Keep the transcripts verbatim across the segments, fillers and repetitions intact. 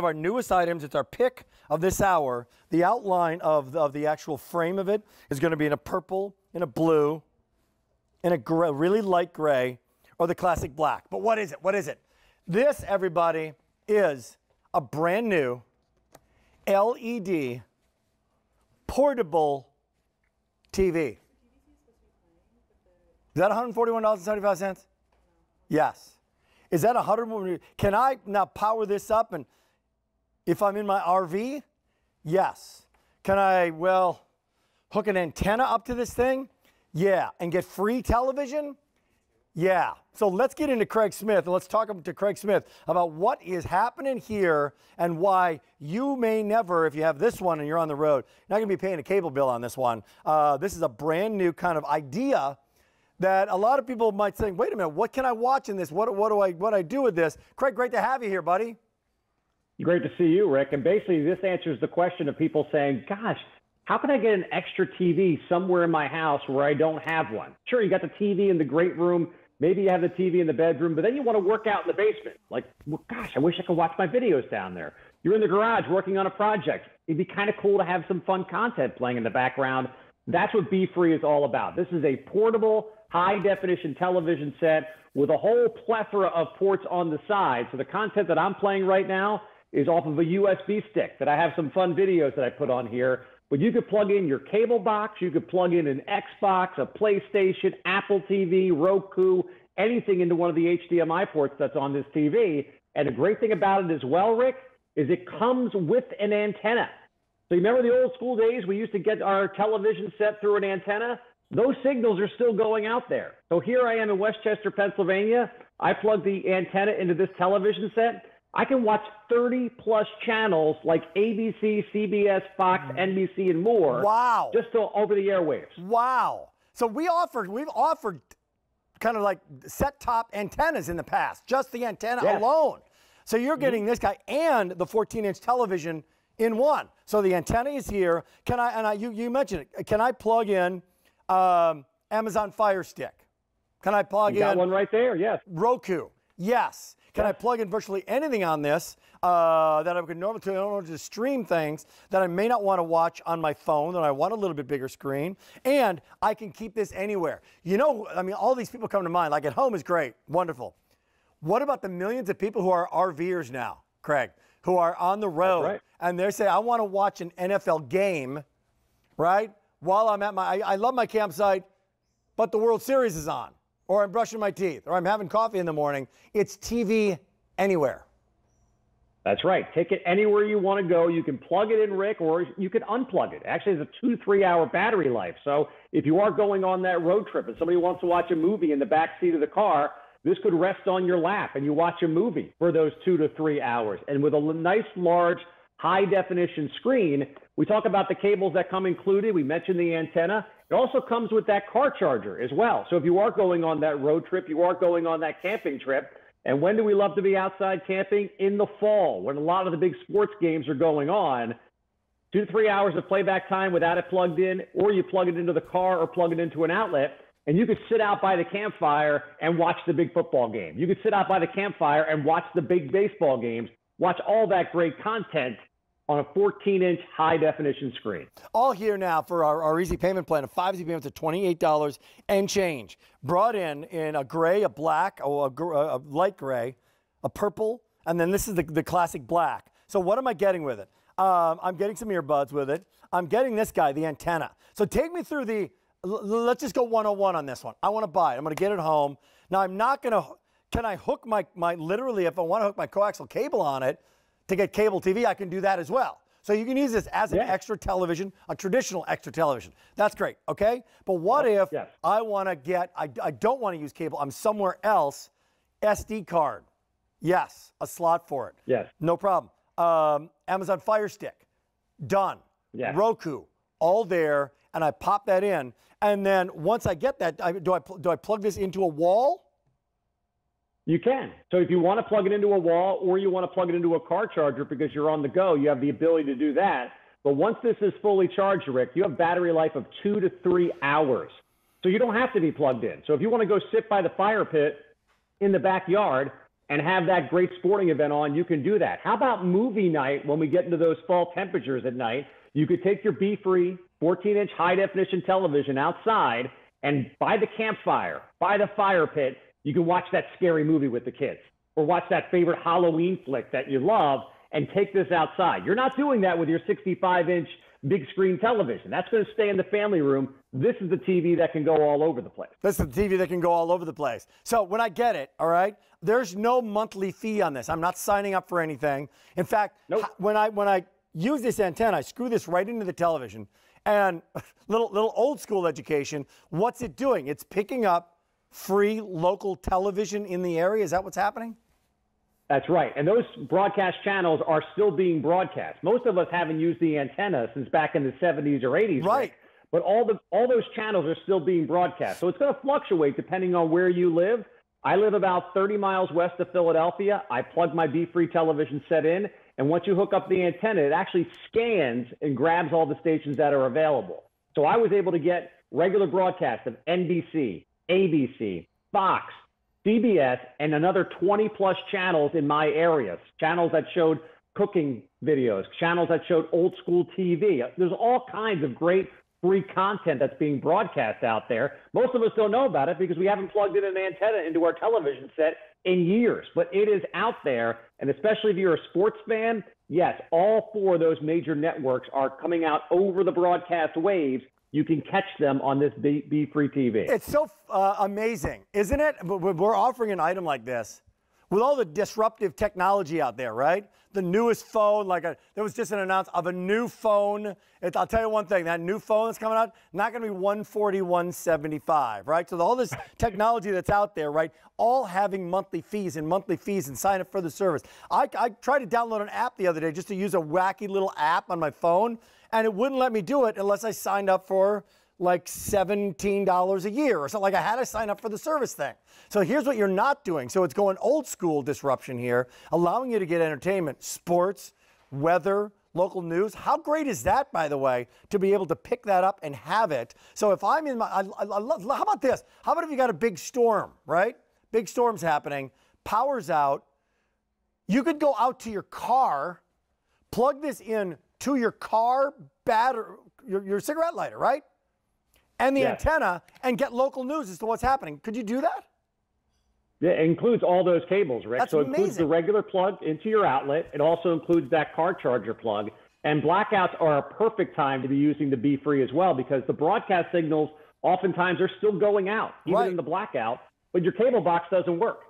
of our newest items. It's our pick of this hour. The outline of the, of the actual frame of it is going to be in a purple, in a blue, in a gray, really light gray, or the classic black. But what is it? What is it? This, everybody, is a brand new L E D portable T V. Is that one hundred forty-one dollars and seventy-five cents? Yes. Is that one hundred? Can I now power this up and if I'm in my R V? Yes. Can I, well, hook an antenna up to this thing? Yeah. And get free television? Yeah. So let's get into Craig Smith and let's talk to Craig Smith about what is happening here and why you may never, if you have this one and you're on the road, not going to be paying a cable bill on this one. Uh, this is a brand new kind of idea that a lot of people might say, wait a minute, what can I watch in this? What, what do I what I do with this? Craig, great to have you here, buddy. Great to see you, Rick. And basically this answers the question of people saying, gosh, how can I get an extra T V somewhere in my house where I don't have one? Sure, you got the T V in the great room. Maybe you have the T V in the bedroom, but then you want to work out in the basement. Like, well, gosh, I wish I could watch my videos down there. You're in the garage working on a project. It'd be kind of cool to have some fun content playing in the background. That's what beFree is all about. This is a portable, high-definition television set with a whole plethora of ports on the side. So the content that I'm playing right now is off of a U S B stick that I have some fun videos that I put on here. But you could plug in your cable box. You could plug in an Xbox, a PlayStation, Apple T V, Roku, anything into one of the H D M I ports that's on this T V. And the great thing about it as well, Rick, is it comes with an antenna. So you remember the old school days we used to get our television set through an antenna? Those signals are still going out there. So here I am in West Chester, Pennsylvania. I plug the antenna into this television set. I can watch thirty plus channels like A B C, C B S, Fox, N B C, and more. Wow. Just to, over the airwaves. Wow. So we offered, we've offered kind of like set-top antennas in the past, just the antenna yes. alone. So you're getting this guy and the fourteen inch television in one. So the antenna is here. Can I, and I, you, you mentioned it, can I plug in um, Amazon Fire Stick? Can I plug you got in? One right there, yes. Roku, yes. Can I plug in virtually anything on this uh, that I could normally do in order to stream things that I may not want to watch on my phone, that I want a little bit bigger screen, and I can keep this anywhere. You know, I mean, all these people come to mind. Like at home is great, wonderful. What about the millions of people who are RVers now, Craig, who are on the road, right. and they say, I want to watch an N F L game, right, while I'm at my, I, I love my campsite, but the World Series is on. Or I'm brushing my teeth, or I'm having coffee in the morning. It's T V anywhere. That's right. Take it anywhere you want to go. You can plug it in, Rick, or you can unplug it. Actually, it's a two, three-hour battery life. So if you are going on that road trip and somebody wants to watch a movie in the back seat of the car, this could rest on your lap, and you watch a movie for those two to three hours. And with a nice, large, high-definition screen, we talk about the cables that come included. We mentioned the antenna. It also comes with that car charger as well. So if you are going on that road trip, you are going on that camping trip. And when do we love to be outside camping? In the fall, when a lot of the big sports games are going on. Two to three hours of playback time without it plugged in, or you plug it into the car or plug it into an outlet, and you could sit out by the campfire and watch the big football game. You could sit out by the campfire and watch the big baseball games, watch all that great content on a fourteen inch high definition screen. All here now for our, our easy payment plan of five easy payments of twenty-eight dollars and change. Brought in in a gray, a black, a, a, a light gray, a purple, and then this is the, the classic black. So what am I getting with it? Um, I'm getting some earbuds with it. I'm getting this guy, the antenna. So take me through the, let's just go one oh one on this one. I wanna buy it, I'm gonna get it home. Now I'm not gonna, can I hook my, my literally if I wanna hook my coaxial cable on it, to get cable T V, I can do that as well. So you can use this as an yeah. extra television, a traditional extra television. That's great, okay? But what oh, if yes. I want to get, I, I don't want to use cable, I'm somewhere else, S D card. Yes, a slot for it. Yes. No problem. Um, Amazon Fire Stick, done. Yes. Roku, all there, and I pop that in. And then once I get that, I, do, I, do I plug this into a wall? You can. So if you want to plug it into a wall or you want to plug it into a car charger because you're on the go, you have the ability to do that. But once this is fully charged, Rick, you have battery life of two to three hours. So you don't have to be plugged in. So if you want to go sit by the fire pit in the backyard, and have that great sporting event on, you can do that. How about movie night when we get into those fall temperatures at night? You could take your beFree fourteen inch high definition television outside and by the campfire, by the fire pit, you can watch that scary movie with the kids or watch that favorite Halloween flick that you love and take this outside. You're not doing that with your sixty-five inch big screen television. That's going to stay in the family room. This is the T V that can go all over the place. This is the T V that can go all over the place. So when I get it, all right, there's no monthly fee on this. I'm not signing up for anything. In fact, nope. when I when I use this antenna, I screw this right into the television. And little little old school education, what's it doing? It's picking up free local television in the area. Is that what's happening? That's right. And those broadcast channels are still being broadcast. Most of us haven't used the antenna since back in the seventies or eighties. Right. But all the all those channels are still being broadcast. So it's going to fluctuate depending on where you live. I live about thirty miles west of Philadelphia. I plug my beFree television set in. And once you hook up the antenna, it actually scans and grabs all the stations that are available. So I was able to get regular broadcasts of N B C, A B C, Fox, C B S, and another twenty plus channels in my area, channels that showed cooking videos, channels that showed old school T V. There's all kinds of great free content that's being broadcast out there. Most of us don't know about it because we haven't plugged in an antenna into our television set in years, but it is out there. And especially if you're a sports fan, yes, all four of those major networks are coming out over the broadcast waves. You can catch them on this beFree T V. It's so uh, amazing, isn't it? We're offering an item like this with all the disruptive technology out there, right? The newest phone, like a, there was just an announcement of a new phone. It, I'll tell you one thing, that new phone that's coming out, not gonna be one forty, one seventy-five, right? So the, all this technology that's out there, right? All having monthly fees and monthly fees and sign up for the service. I, I tried to download an app the other day just to use a wacky little app on my phone, and it wouldn't let me do it unless I signed up for like seventeen dollars a year or something. Like I had to sign up for the service thing. So here's what you're not doing. So it's going old school disruption here, allowing you to get entertainment, sports, weather, local news. How great is that, by the way, to be able to pick that up and have it? So if I'm in my, I, I love, how about this? How about if you got a big storm, right? Big storm's happening, power's out. You could go out to your car, plug this in to your car battery, your, your cigarette lighter, right? And the yes. antenna, and get local news as to what's happening. Could you do that? Yeah, it includes all those cables, Rick. That's so it amazing. Includes the regular plug into your outlet. It also includes that car charger plug. And blackouts are a perfect time to be using the beFree as well, because the broadcast signals oftentimes are still going out, even right. in the blackout, but your cable box doesn't work.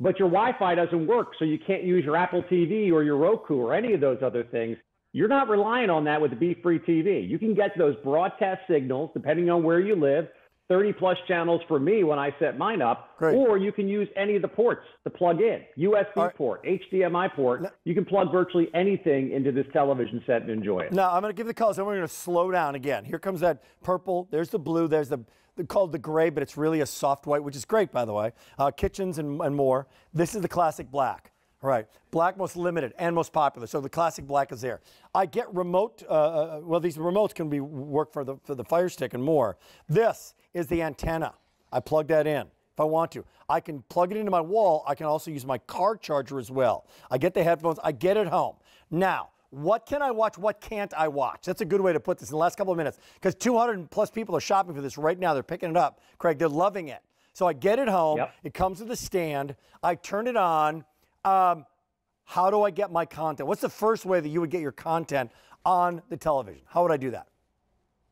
But your Wi-Fi doesn't work, so you can't use your Apple T V or your Roku or any of those other things. You're not relying on that with the beFree T V. You can get those broadcast signals, depending on where you live, thirty plus channels for me when I set mine up, Great. Or you can use any of the ports to plug in, U S B right. port, H D M I port. Now, you can plug virtually anything into this television set and enjoy it. Now, I'm going to give the colors, and we're going to slow down again. Here comes that purple, there's the blue, there's the called the gray, but it's really a soft white, which is great, by the way, uh, kitchens and, and more. This is the classic black. All right, black most limited and most popular. So the classic black is there. I get remote, uh, well, these remotes can be work for the, for the Fire Stick and more. This is the antenna. I plug that in if I want to. I can plug it into my wall. I can also use my car charger as well. I get the headphones. I get it home. Now, what can I watch? What can't I watch? That's a good way to put this in the last couple of minutes, because two hundred plus people are shopping for this right now. They're picking it up. Craig, they're loving it. So I get it home. Yep. It comes to the stand. I turn it on. Um, how do I get my content? What's the first way that you would get your content on the television? How would I do that?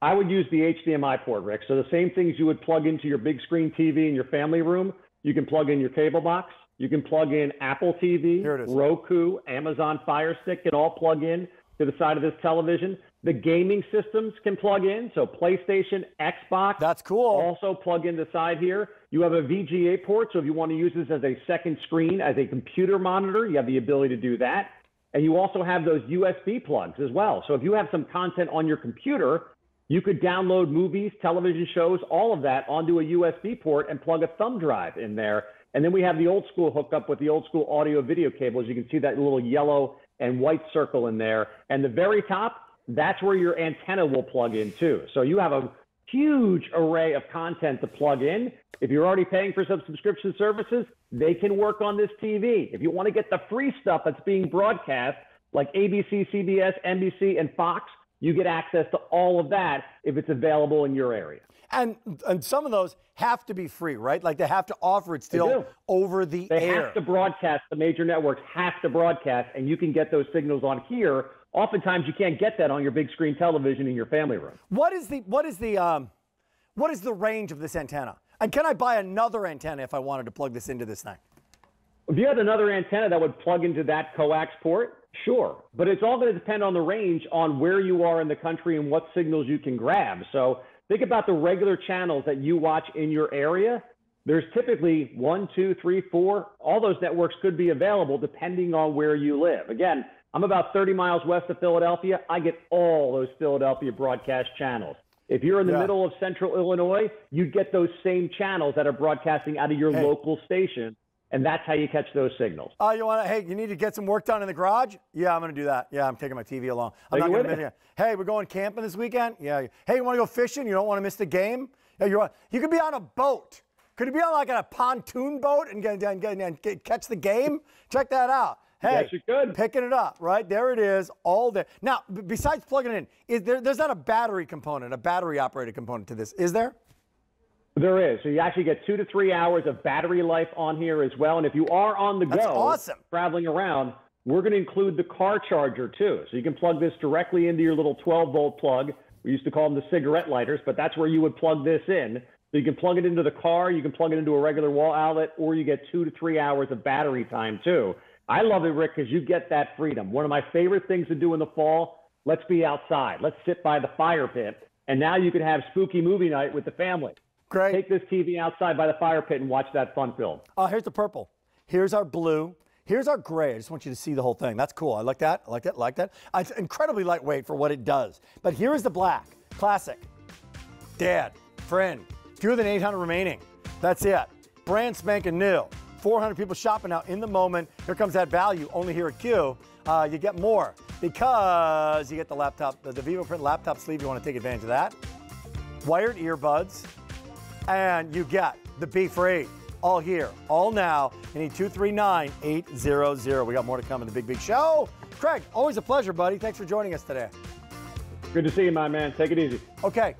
I would use the H D M I port, Rick. So the same things you would plug into your big screen T V in your family room, you can plug in your cable box. You can plug in Apple T V, Roku, Amazon Fire Stick, and all plug in to the side of this television. The gaming systems can plug in, so PlayStation, Xbox. That's cool. Also plug in the side here. You have a V G A port, so if you want to use this as a second screen, as a computer monitor, you have the ability to do that. And you also have those U S B plugs as well. So if you have some content on your computer, you could download movies, television shows, all of that onto a U S B port and plug a thumb drive in there. And then we have the old school hookup with the old school audio video cables. You can see that little yellow and white circle in there. And the very top, that's where your antenna will plug in too. So you have a huge array of content to plug in. If you're already paying for some subscription services, They can work on this T V. If you want to get the free stuff that's being broadcast, like A B C, C B S, N B C, and Fox, you get access to all of that if it's available in your area. And, and some of those have to be free, right? Like they have to offer it still over the air. They have to broadcast. The major networks have to broadcast, and you can get those signals on here. Oftentimes, you can't get that on your big screen television in your family room. What is the what is the um, what is the range of this antenna? And can I buy another antenna if I wanted to plug this into this thing? If you had another antenna that would plug into that coax port, sure. But it's all going to depend on the range, on where you are in the country, and what signals you can grab. So think about the regular channels that you watch in your area. There's typically one, two, three, four. All those networks could be available depending on where you live. Again, I'm about thirty miles west of Philadelphia. I get all those Philadelphia broadcast channels. If you're in the yeah. middle of central Illinois, you get those same channels that are broadcasting out of your hey. local station, and that's how you catch those signals. Oh, uh, you want to, hey, you need to get some work done in the garage? Yeah, I'm going to do that. Yeah, I'm taking my T V along. I'm not going to miss it. Hey, we're going camping this weekend? Yeah. Hey, you want to go fishing? You don't want to miss the game? Yeah, you're on, you could be on a boat. Could it be on like a pontoon boat and, get, and, get, and get, catch the game? Check that out. Hey, yes, you could. Picking it up, right? There it is, all there. Now, besides plugging it in, is there, there's not a battery component, a battery-operated component to this, is there? There is. So you actually get two to three hours of battery life on here as well. And if you are on the That's go, awesome. traveling around, we're going to include the car charger, too. So you can plug this directly into your little twelve-volt plug. We used to call them the cigarette lighters, but that's where you would plug this in. So you can plug it into the car, you can plug it into a regular wall outlet, or you get two to three hours of battery time, too. I love it, Rick, because you get that freedom. One of my favorite things to do in the fall, let's be outside. Let's sit by the fire pit. And now you can have spooky movie night with the family. Great. Take this T V outside by the fire pit and watch that fun film. Oh, uh, here's the purple. Here's our blue. Here's our gray. I just want you to see the whole thing. That's cool. I like that. I like that. I like that. It's incredibly lightweight for what it does. But here is the black. Classic. Dad. Friend. Fewer than eight hundred remaining. That's it. Brand spanking new. four hundred people shopping now in the moment. Here comes that value, only here at Q. Uh, you get more because you get the laptop, the, the VivoPrint laptop sleeve. You want to take advantage of that. Wired earbuds. And you get the beFree. All here, all now. You need two three nine, eight hundred. We got more to come in the big, big show. Craig, always a pleasure, buddy. Thanks for joining us today. Good to see you, my man. Take it easy. Okay.